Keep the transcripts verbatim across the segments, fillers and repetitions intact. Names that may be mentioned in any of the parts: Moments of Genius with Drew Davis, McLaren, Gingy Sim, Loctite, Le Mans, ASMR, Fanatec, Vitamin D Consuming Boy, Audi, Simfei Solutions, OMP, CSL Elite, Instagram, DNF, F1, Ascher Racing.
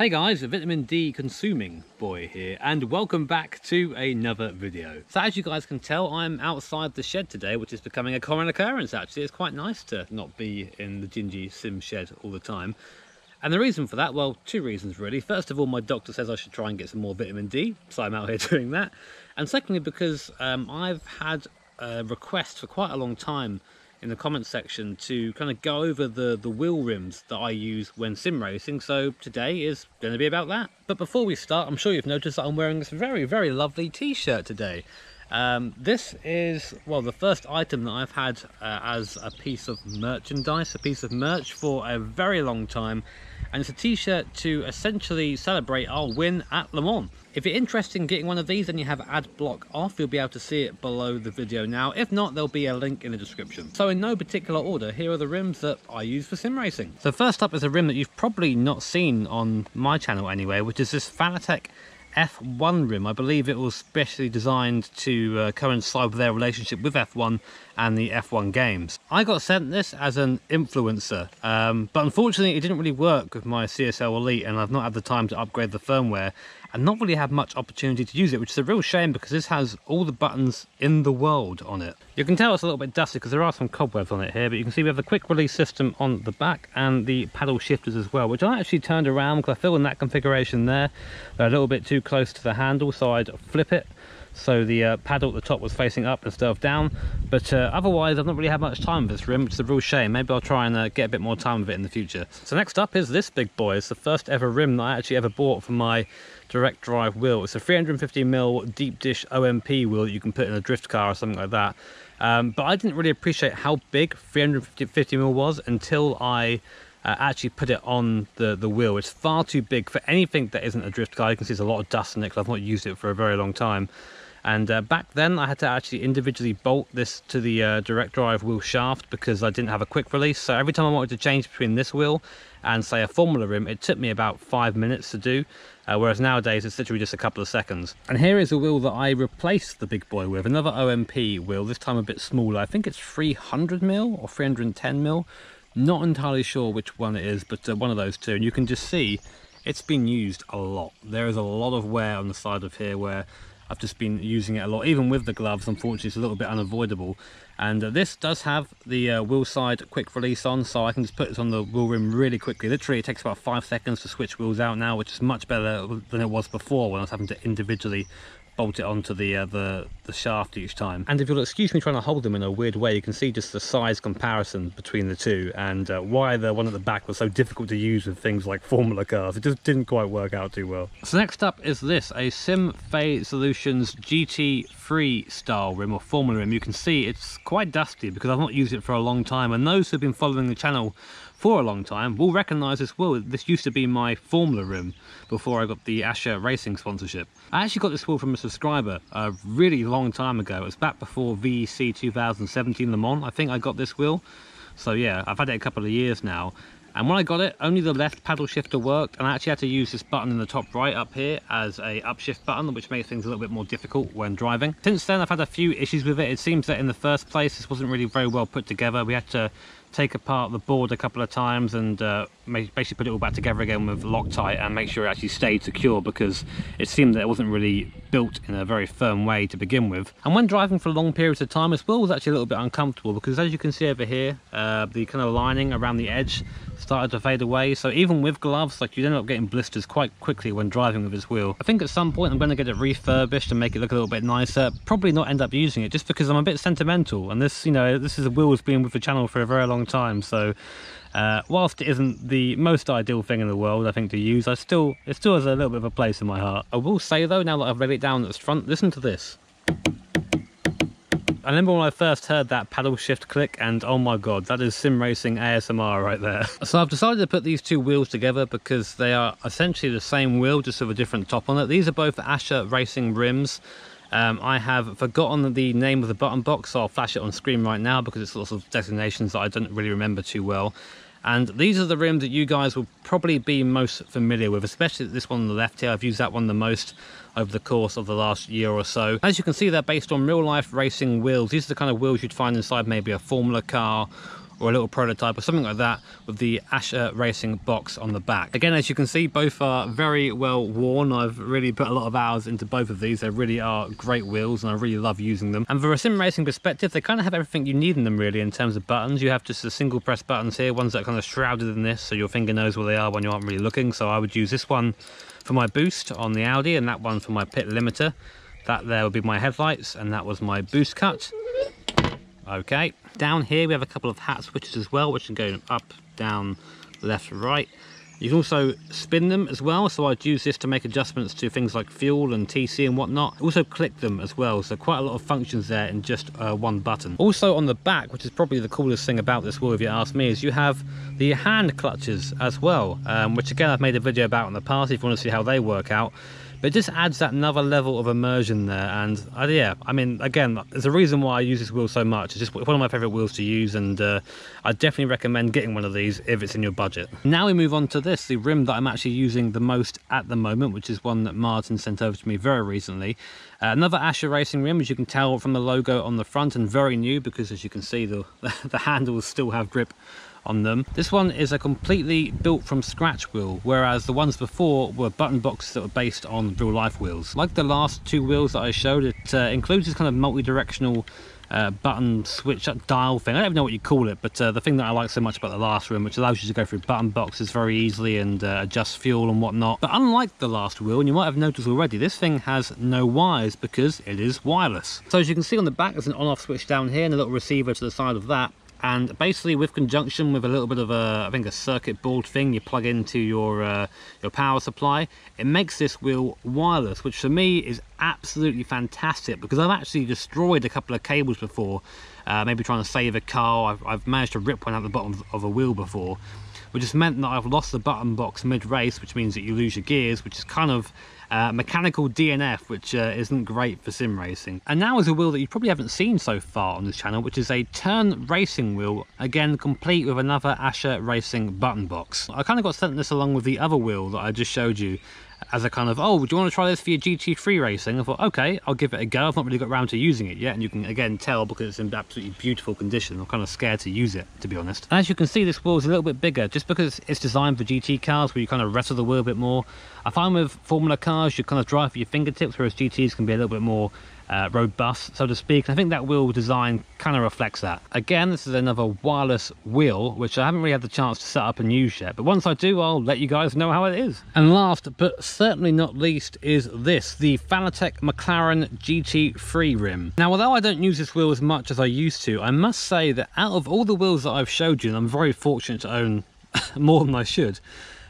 Hey guys, Vitamin D Consuming Boy here, and welcome back to another video. So as you guys can tell, I'm outside the shed today, which is becoming a common occurrence actually. It's quite nice to not be in the Gingy Sim shed all the time. And the reason for that, well, two reasons really. First of all, my doctor says I should try and get some more vitamin D, so I'm out here doing that. And secondly, because um, I've had a request for quite a long time in the comments section to kind of go over the, the wheel rims that I use when sim racing, so today is going to be about that. But before we start, I'm sure you've noticed that I'm wearing this very, very lovely t-shirt today. Um, this is, well, the first item that I've had uh, as a piece of merchandise, a piece of merch for a very long time, and it's a t-shirt to essentially celebrate our win at Le Mans. If you're interested in getting one of these and you have ad block off, you'll be able to see it below the video now. If not, there'll be a link in the description. So in no particular order, here are the rims that I use for sim racing. So first up is a rim that you've probably not seen on my channel anyway, which is this Fanatec F one rim. I believe it was specially designed to uh, coincide with their relationship with F one and the F one games. I got sent this as an influencer, um, but unfortunately it didn't really work with my C S L Elite, and I've not had the time to upgrade the firmware and not really have much opportunity to use it, which is a real shame because this has all the buttons in the world on it. You can tell it's a little bit dusty because there are some cobwebs on it here, but you can see we have the quick release system on the back and the paddle shifters as well, which I actually turned around because I feel in that configuration there, they're a little bit too close to the handle, so I'd flip it so the uh, paddle at the top was facing up instead of down. But uh, otherwise I've not really had much time with this rim, which is a real shame. Maybe I'll try and uh, get a bit more time with it in the future. So next up is this big boy. It's the first ever rim that I actually ever bought for my direct drive wheel. It's a three hundred fifty millimeter deep dish O M P wheel that you can put in a drift car or something like that. Um, but I didn't really appreciate how big three hundred fifty millimeter was until I Uh, actually put it on the the wheel. It's far too big for anything that isn't a drift car. You can see there's a lot of dust in it because I've not used it for a very long time. And uh, back then I had to actually individually bolt this to the uh, direct drive wheel shaft because I didn't have a quick release. So every time I wanted to change between this wheel and say a formula rim, it took me about five minutes to do, uh, whereas nowadays it's literally just a couple of seconds. And here is a wheel that I replaced the big boy with, another O M P wheel, this time a bit smaller. I think it's three hundred mil or three hundred ten mil. Not entirely sure which one it is, but uh, one of those two. And you can just see it's been used a lot. There is a lot of wear on the side of here where I've just been using it a lot, even with the gloves. Unfortunately, it's a little bit unavoidable. And uh, this does have the uh, wheel side quick release on, so I can just put this on the wheel rim really quickly. Literally, it takes about five seconds to switch wheels out now, which is much better than it was before when I was having to individually bolt it onto the, uh, the the shaft each time. And if you'll excuse me trying to hold them in a weird way, you can see just the size comparison between the two, and uh, why the one at the back was so difficult to use with things like formula cars. It just didn't quite work out too well. So next up is this, a Simfei Solutions G T three style rim or formula rim. You can see it's quite dusty because I've not used it for a long time, and those who've been following the channel for a long time will recognise this wheel. This used to be my formula rim before I got the Ascher Racing sponsorship. I actually got this wheel from a subscriber a really long time ago. It was back before V E C two thousand seventeen Le Mans, I think I got this wheel. So yeah, I've had it a couple of years now. And when I got it, only the left paddle shifter worked, and I actually had to use this button in the top right up here as a upshift button, which makes things a little bit more difficult when driving. Since then, I've had a few issues with it. It seems that in the first place, this wasn't really very well put together. We had to take apart the board a couple of times and uh, basically put it all back together again with Loctite and make sure it actually stayed secure, because it seemed that it wasn't really built in a very firm way to begin with. And when driving for long periods of time, this wheel was actually a little bit uncomfortable because, as you can see over here, uh, the kind of lining around the edge started to fade away. So even with gloves, like, you end up getting blisters quite quickly when driving with this wheel. I think at some point I'm going to get it refurbished and make it look a little bit nicer. Probably not end up using it just because I'm a bit sentimental, and this, you know, this is a wheel that's been with the channel for a very long time. So uh, whilst it isn't the most ideal thing in the world, I think, to use, I still it still has a little bit of a place in my heart. I will say though, now that I've laid it down at the front, listen to this. I remember when I first heard that paddle shift click, and oh my god, that is sim racing A S M R right there. So I've decided to put these two wheels together because they are essentially the same wheel, just with a different top on it. These are both Ascher Racing rims. Um, I have forgotten the name of the button box, so I'll flash it on screen right now because it's lots of designations that I don't really remember too well. And these are the rims that you guys will probably be most familiar with, especially this one on the left here. I've used that one the most over the course of the last year or so. As you can see, they're based on real life racing wheels. These are the kind of wheels you'd find inside maybe a formula car or a little prototype or something like that with the Ascher Racing box on the back. Again, as you can see, both are very well worn. I've really put a lot of hours into both of these. They really are great wheels and I really love using them. And from a sim racing perspective, they kind of have everything you need in them really in terms of buttons. You have just the single press buttons here, ones that are kind of shrouded in this, so your finger knows where they are when you aren't really looking. So I would use this one for my boost on the Audi and that one for my pit limiter. That there would be my headlights and that was my boost cut. Okay, down here we have a couple of hat switches as well, which can go up, down, left, right. You can also spin them as well, so I'd use this to make adjustments to things like fuel and T C and whatnot. Also click them as well, so quite a lot of functions there in just uh, one button. Also on the back, which is probably the coolest thing about this wheel if you ask me, is you have the hand clutches as well, um, which again I've made a video about in the past if you want to see how they work out. But it just adds that another level of immersion there. And uh, yeah, I mean, again, there's a reason why I use this wheel so much. It's just one of my favorite wheels to use. And uh, I definitely recommend getting one of these if it's in your budget. Now we move on to this, the rim that I'm actually using the most at the moment, which is one that Martin sent over to me very recently. Uh, another Ascher Racing rim, as you can tell from the logo on the front, and very new because as you can see, the, the handles still have grip on them. This one is a completely built from scratch wheel, whereas the ones before were button boxes that were based on real life wheels. Like the last two wheels that I showed, it uh, includes this kind of multi-directional uh, button switch up dial thing. I don't even know what you call it, but uh, the thing that I like so much about the last rim, which allows you to go through button boxes very easily and uh, adjust fuel and whatnot. But unlike the last wheel, and you might have noticed already, this thing has no wires because it is wireless. So as you can see on the back, there's an on-off switch down here and a little receiver to the side of that. And basically with conjunction with a little bit of a, I think a circuit board thing you plug into your uh, your power supply, it makes this wheel wireless, which for me is absolutely fantastic because I've actually destroyed a couple of cables before, uh, maybe trying to save a car. I've, I've managed to rip one out the bottom of, of a wheel before, which has meant that I've lost the button box mid-race, which means that you lose your gears, which is kind of Uh, mechanical D N F, which uh, isn't great for sim racing. And now is a wheel that you probably haven't seen so far on this channel, which is a turn racing wheel, again complete with another Ascher Racing button box. I kind of got sent this along with the other wheel that I just showed you as a kind of, oh, do you want to try this for your G T three racing? I thought, okay, I'll give it a go. I've not really got around to using it yet, and you can again tell because it's in absolutely beautiful condition. I'm kind of scared to use it, to be honest. And as you can see, this wheel is a little bit bigger just because it's designed for G T cars where you kind of wrestle the wheel a bit more. I find with Formula cars you kind of drive with your fingertips, whereas G Ts can be a little bit more uh, robust, so to speak. And I think that wheel design kind of reflects that. Again, this is another wireless wheel, which I haven't really had the chance to set up and use yet. But once I do, I'll let you guys know how it is. And last, but certainly not least, is this, the Fanatec McLaren G T three rim. Now, although I don't use this wheel as much as I used to, I must say that out of all the wheels that I've showed you, and I'm very fortunate to own more than I should,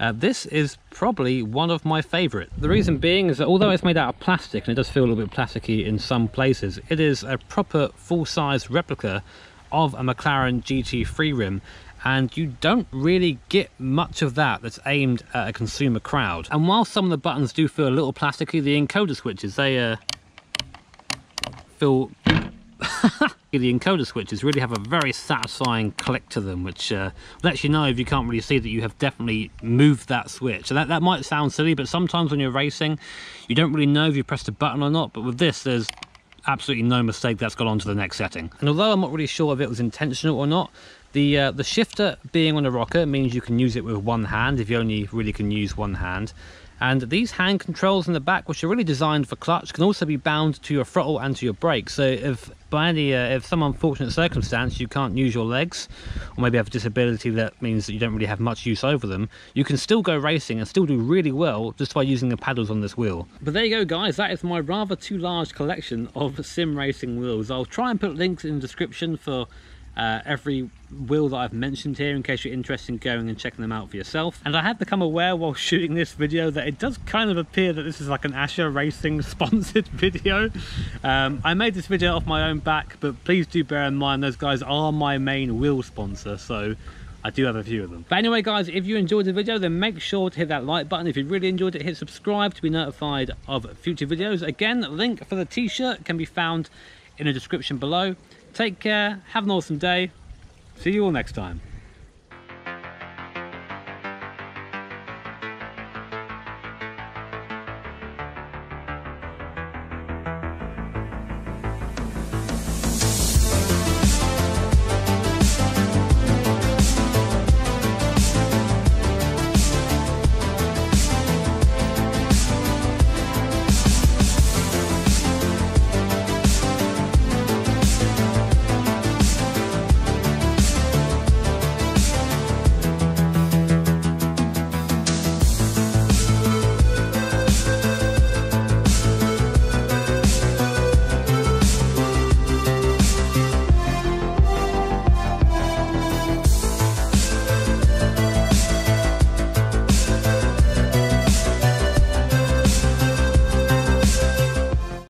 Uh, this is probably one of my favourite. The reason being is that although it's made out of plastic and it does feel a little bit plasticky in some places, it is a proper full-size replica of a McLaren G T three rim, and you don't really get much of that that's aimed at a consumer crowd. And while some of the buttons do feel a little plasticky, the encoder switches, they uh, feel... The encoder switches really have a very satisfying click to them, which uh, lets you know if you can't really see that you have definitely moved that switch. So that, that might sound silly, but sometimes when you're racing you don't really know if you pressed a button or not, but with this there's absolutely no mistake that's gone on to the next setting. And although I'm not really sure if it was intentional or not, the uh, the shifter being on a rocker means you can use it with one hand if you only really can use one hand. And these hand controls in the back, which are really designed for clutch, can also be bound to your throttle and to your brakes. So if by any, uh, if some unfortunate circumstance you can't use your legs, or maybe have a disability that means that you don't really have much use over them, you can still go racing and still do really well just by using the paddles on this wheel. But there you go guys, that is my rather too large collection of sim racing wheels. I'll try and put links in the description for Uh, every wheel that I've mentioned here in case you're interested in going and checking them out for yourself. And I have become aware while shooting this video that it does kind of appear that this is like an Ascher Racing sponsored video. um, I made this video off my own back, but please do bear in mind those guys are my main wheel sponsor, so I do have a few of them. But anyway guys, if you enjoyed the video then make sure to hit that like button. If you really enjoyed it, hit subscribe to be notified of future videos. Again, link for the t-shirt can be found in the description below. Take care, have an awesome day, see you all next time.